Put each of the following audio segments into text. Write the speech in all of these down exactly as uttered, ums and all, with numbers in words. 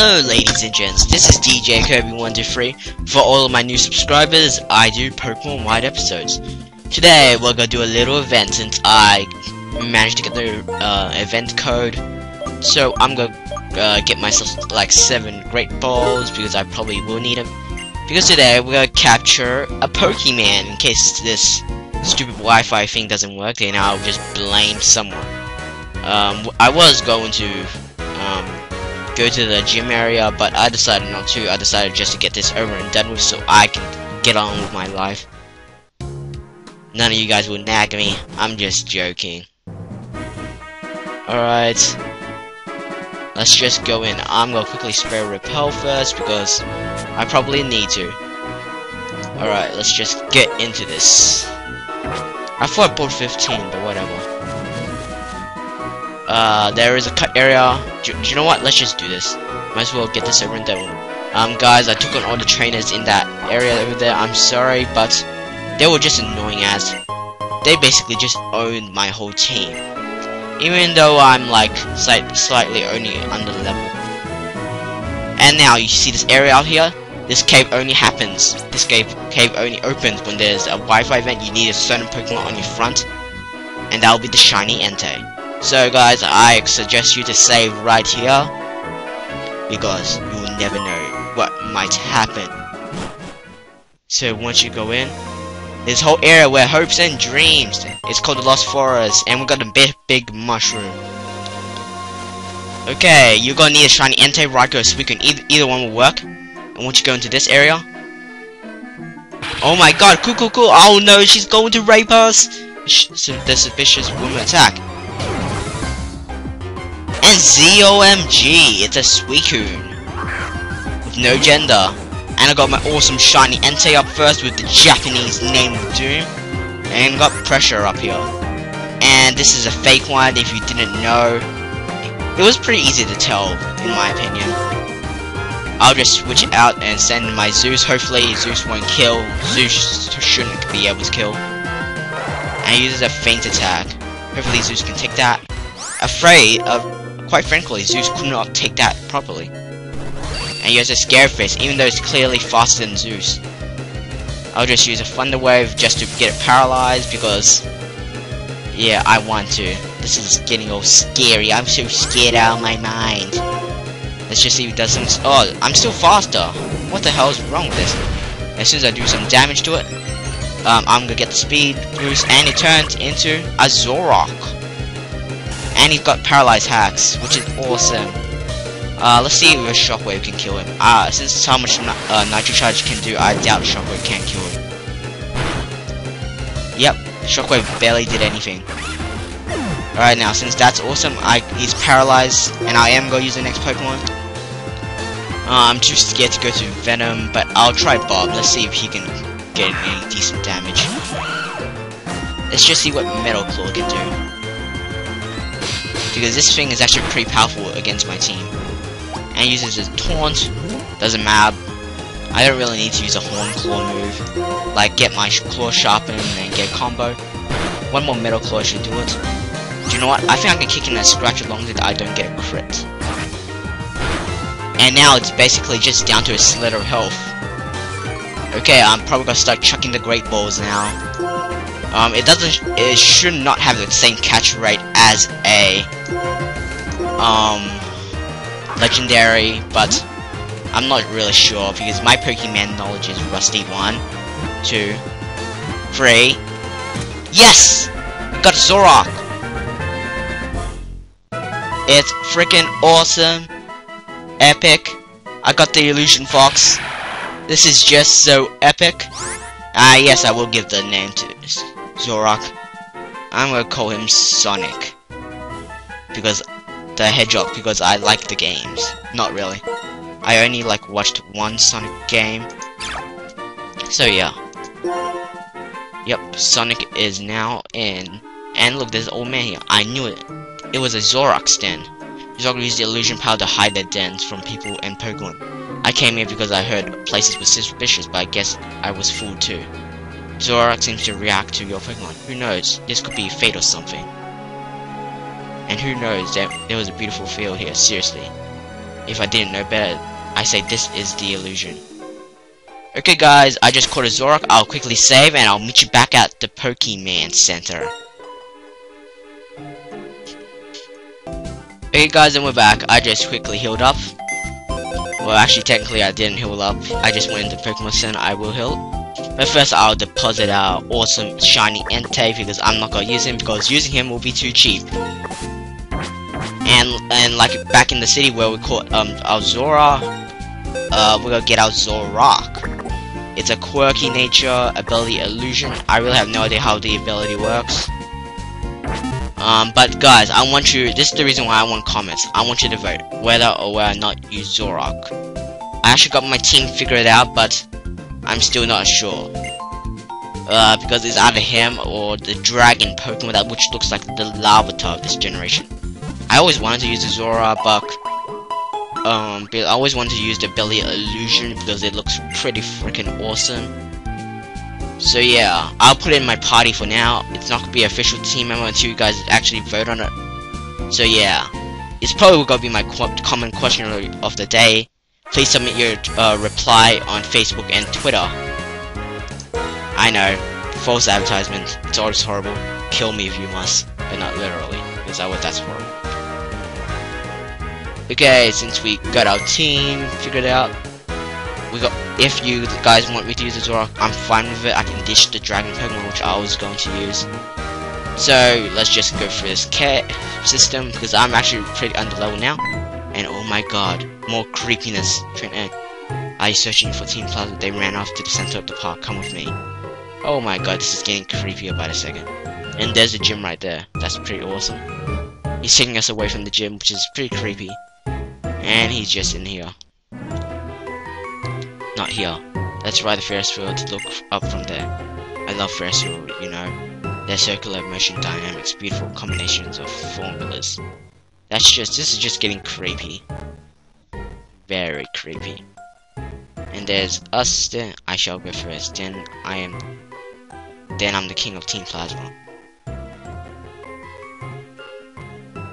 Hello ladies and gents, this is D J Kirby one two three. For all of my new subscribers, I do Pokemon White episodes. Today we're gonna do a little event since I managed to get the uh, event code. So I'm gonna uh, get myself like seven great balls because I probably will need them. Because today we're gonna capture a Pokemon in case this stupid Wi-Fi thing doesn't work, then I'll just blame someone. Um, I was going to um, go to the gym area, but I decided not to. I decided just to get this over and done with so I can get on with my life. None of you guys will nag me. I'm just joking. Alright. Let's just go in. I'm gonna quickly spare repel first because I probably need to. Alright, let's just get into this. I thought I bought fifteen, but whatever. Uh, there is a cut area. Do, do you know what? Let's just do this. Might as well get this over and done. Um, guys, I took on all the trainers in that area over there. I'm sorry, but they were just annoying as. They basically just owned my whole team. Even though I'm like slight, slightly only under the level. And now you see this area out here. This cave only happens. This cave cave only opens when there's a Wi-Fi event. You need a certain Pokemon on your front, and that'll be the shiny Entei. So guys, I suggest you to save right here because you will never know what might happen. So once you go in, this whole area where hopes and dreams, it's called the Lost Forest, and we've got a big, big mushroom. Okay, you're gonna need a shiny Entei, Raikou, Suicune, either, either one will work. And once you go into this area, oh my god, cool, cool, cool, oh no, she's going to rape us. The suspicious woman attack. And Z O M G, it's a Suicune with no gender. And I got my awesome shiny Entei up first with the Japanese name of Doom. And got pressure up here. And this is a fake one if you didn't know. It was pretty easy to tell, in my opinion. I'll just switch it out and send my Zeus. Hopefully Zeus won't kill. Zeus shouldn't be able to kill. And he uses a feint attack. Hopefully Zeus can take that. Afraid of... Quite frankly, Zeus could not take that properly. And he has a scare face, even though it's clearly faster than Zeus. I'll just use a Thunder Wave just to get it paralyzed because... Yeah, I want to. This is getting all scary. I'm so scared out of my mind. Let's just see if it does some... Oh, I'm still faster. What the hell is wrong with this? As soon as I do some damage to it, um, I'm gonna get the speed boost, and it turns into a Zoroark. And he's got paralyzed hacks, which is awesome. Uh, let's see if a shockwave can kill him. Ah, uh, since it's how much ni uh, nitro charge can do, I doubt shockwave can kill him. Yep, shockwave barely did anything. All right, now since that's awesome, I he's paralyzed, and I am gonna use the next Pokemon. Uh, I'm too scared to go to Venom, but I'll try Bob. Let's see if he can get any decent damage. Let's just see what Metal Claw can do. Because this thing is actually pretty powerful against my team. And uses a taunt, doesn't matter. I don't really need to use a horn claw move. Like get my claw sharpened and get a combo. One more metal claw should do it. Do you know what? I think I can kick in a scratch as long as I don't get a crit. And now it's basically just down to a sliver of health. Okay, I'm probably gonna start chucking the great balls now. Um, it doesn't. It should not have the same catch rate as a um legendary, but I'm not really sure because my Pokemon knowledge is rusty. One, two, three. Yes, we got Zoroark. It's freaking awesome, epic. I got the Illusion Fox. This is just so epic. Ah, uh, yes, I will give the name to Zoroark. I'm gonna call him Sonic because the Hedgehog, because I like the games. Not really. I only like watched one Sonic game. So yeah. Yep, Sonic is now in. And look, there's an old man here. I knew it. It was a Zoroark stand. Zoroark used the illusion power to hide their dens from people and Pokemon. I came here because I heard places were suspicious, but I guess I was fooled too. Zoroark seems to react to your Pokemon. Who knows? This could be fate or something. And who knows? There, there was a beautiful field here, seriously. If I didn't know better, I say this is the illusion. Okay guys, I just caught a Zoroark. I'll quickly save and I'll meet you back at the Pokemon Center. Okay guys, and we're back. I just quickly healed up. Well, actually technically I didn't heal up. I just went into Pokemon Center. I will heal. But first I'll deposit our awesome shiny Entei because I'm not going to use him because using him will be too cheap. And and like back in the city where we caught um our Zora, uh we're gonna get our Zoroark. It's a quirky nature ability illusion. I really have no idea how the ability works. Um, but guys, I want you. This is the reason why I want comments. I want you to vote whether or whether or not you Zoroark. I actually got my team figured out, but I'm still not sure. Uh, because it's either him or the dragon Pokemon that which looks like the Lavatar of this generation. I always wanted to use the Zora Buck. Um, I always wanted to use the Belly Illusion because it looks pretty freaking awesome. So yeah, I'll put it in my party for now. It's not gonna be an official team member until you guys actually vote on it. So yeah, it's probably gonna be my common question of the day. Please submit your uh, reply on Facebook and Twitter. I know, false advertisement. It's always horrible. Kill me if you must, but not literally, because I would. That's horrible. Okay, since we got our team figured out, we got. If you guys want me to use the Zoroark, I'm fine with it. I can dish the Dragon Pokemon, which I was going to use. So let's just go for this care system because I'm actually pretty under level now. And oh my god, more creepiness. Train N, are you searching for Team Plasma? They ran off to the center of the park. Come with me. Oh my god, this is getting creepier by the second. And there's a gym right there. That's pretty awesome. He's taking us away from the gym, which is pretty creepy. And he's just in here. Not here. Let's ride the Ferris wheel to look up from there. I love Ferris wheel, you know. Their circular motion dynamics, beautiful combinations of formulas. That's just, this is just getting creepy. Very creepy. And there's us, then I shall go first. Then I am, then I'm the king of Team Plasma.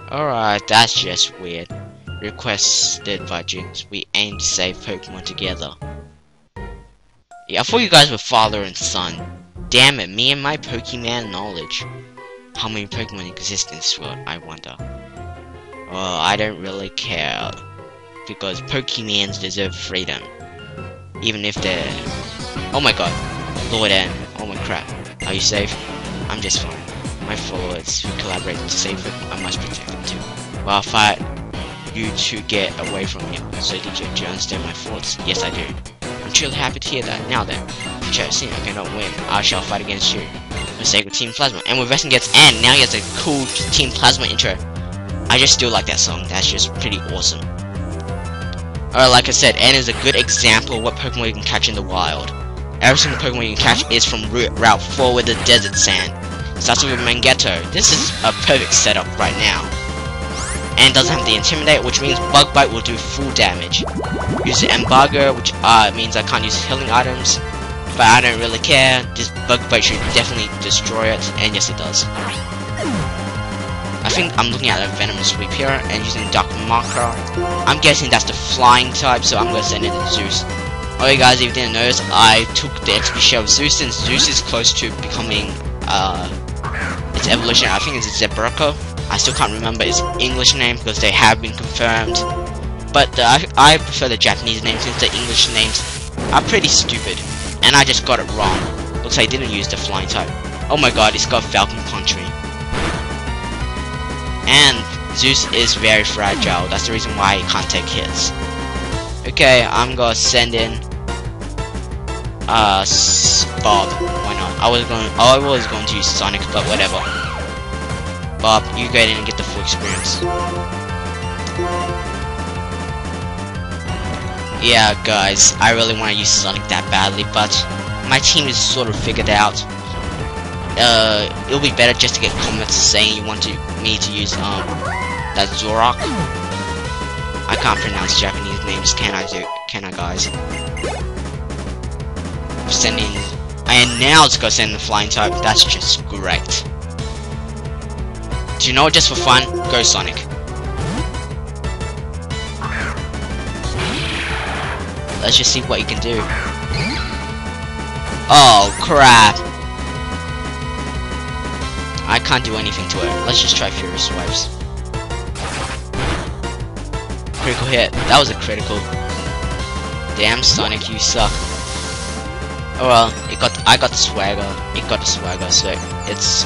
Alright, that's just weird. Requested by Jinx, we aim to save Pokemon together. Yeah, I thought you guys were father and son. Damn it, me and my Pokemon knowledge. How many Pokemon in existence will I wonder? Well, I don't really care. Because Pokemons deserve freedom. Even if they're... Oh my god. Lord N. Oh my crap. Are you safe? I'm just fine. My followers who collaborate to save them, I must protect them too. While I fight you to get away from him. So did you, do you understand my thoughts? Yes, I do. I'm truly happy to hear that. Now then, future scene, I cannot win. I shall fight against you. Mistake with Team Plasma. And we're vesting against N. Now he has a cool Team Plasma intro. I just still like that song. That's just pretty awesome. Alright, like I said, N is a good example of what Pokemon you can catch in the wild. Every single Pokemon you can catch is from Route four with the desert sand. Starts with Mangetto. This is a perfect setup right now. And doesn't have the Intimidate, which means Bug Bite will do full damage. Use the Embargo, which uh, means I can't use healing items, but I don't really care. This Bug Bite should definitely destroy it, and yes it does. I think I'm looking at a Venomous Sweep here, and using Dark marker. I'm guessing that's the flying type, so I'm going to send it to Zeus. Alright guys, if you didn't notice, I took the X P share of Zeus, since Zeus is close to becoming uh, its evolution. I think it's a Zebraco. I still can't remember its English name because they have been confirmed. But the, I, I prefer the Japanese names since the English names are pretty stupid. And I just got it wrong. Looks like I didn't use the flying type. Oh my god, it's got Falcon Contrary. And Zeus is very fragile. That's the reason why it can't take hits. Okay, I'm gonna send in Uh, Bob. Why not? I was going, I was going to use Sonic, but whatever. Bob, you go in and get the full experience. Yeah, guys, I really want to use Sonic that badly, but my team is sort of figured out. Uh, it'll be better just to get comments saying you want to, me to use um that Zoroark. I can't pronounce Japanese names, can I? Do can I, guys? Sending, and now it's gonna send the flying type. That's just great. Do you know what, just for fun, go Sonic. Let's just see what you can do. Oh crap! I can't do anything to it. Let's just try Furious Swipes. Critical hit. That was a critical. Damn Sonic, you suck. Oh well, it got I got the swagger. It got the swagger, so it's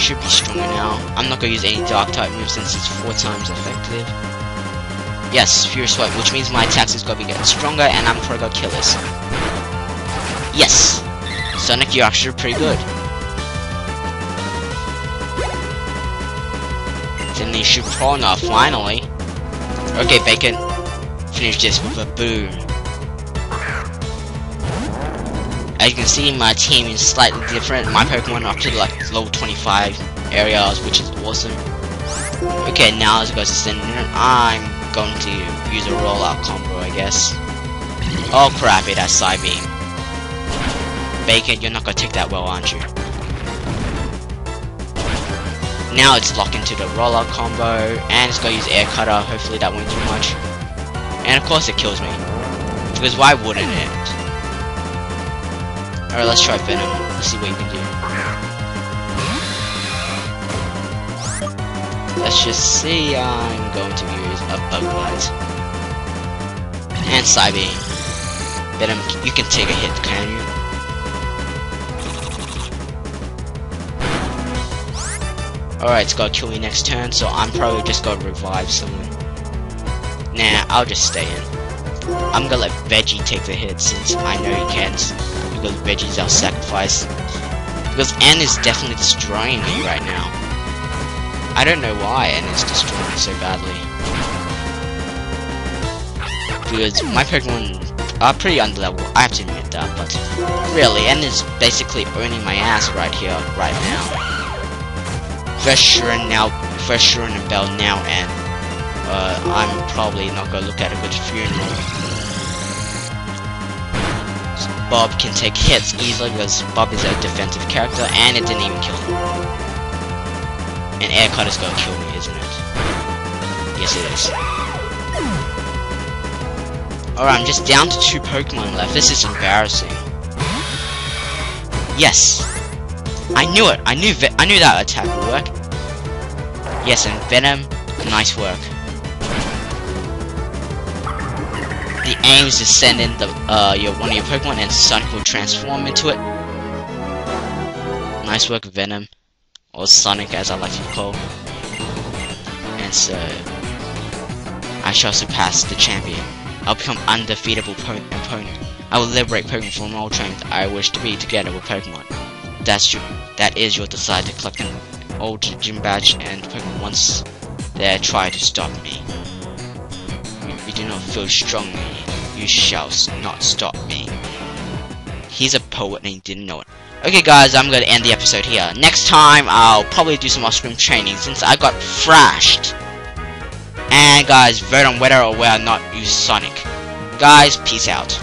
should be stronger now. I'm not gonna use any dark type moves since it's four times effective. Yes, Furious Swipe, which means my attacks is gonna be getting stronger and I'm probably gonna kill this. Yes! Sonic, you're actually pretty good. Then they should pro now, finally. Okay, Bacon. Finish this with a boom. As you can see, my team is slightly different. My Pokemon are up to like level twenty-five areas, which is awesome. Okay, now as it goes to send, I'm going to use a rollout combo, I guess. Oh crap, it has Psybeam. Bacon, you're not gonna take that well, aren't you? Now it's locked into the rollout combo, and it's gonna use Air Cutter. Hopefully that won't do much. And of course it kills me, because why wouldn't it? Alright, let's try Venom. Let's see what you can do. Let's just see. I'm going to use a Bug Bite. And Psybeam. Venom, you can take a hit, can you? Alright, it's gotta kill me next turn, so I'm probably just gonna revive someone. Nah, I'll just stay in. I'm gonna let Veggie take the hit since I know he can't. Because Veggie's our sacrifice. Because N is definitely destroying me right now. I don't know why N is destroying me so badly. Because my Pokemon are pretty underleveled, I have to admit that, but really, N is basically owning my ass right here, right now. Fresh Shuren now, Fresh Shuren and Bell now, N. Uh, I'm probably not gonna look at a good funeral. Bob can take hits easily because Bob is a defensive character and it didn't even kill him. And Air Cutter's gonna kill me, isn't it? Yes, it is. Alright, I'm just down to two Pokemon left. This is embarrassing. Yes! I knew it! I knew Ve I knew that attack would work. Yes, and Venom, nice work. The aim is to send in the, uh, your, one of your Pokemon and Sonic will transform into it. Nice work, Venom. Or Sonic, as I like to call. And so, I shall surpass the champion. I'll become undefeatable opponent. I will liberate Pokemon from all trains I wish to be together with Pokemon. That's your, that is your desire to collect an old gym badge and Pokemon once they try to stop me. You do not feel strongly, you shall not stop me. He's a poet and he didn't know it. Okay guys, I'm gonna end the episode here. Next time I'll probably do some off-screen training since I got thrashed. And guys, vote on whether or whether or not you Sonic. Guys, peace out.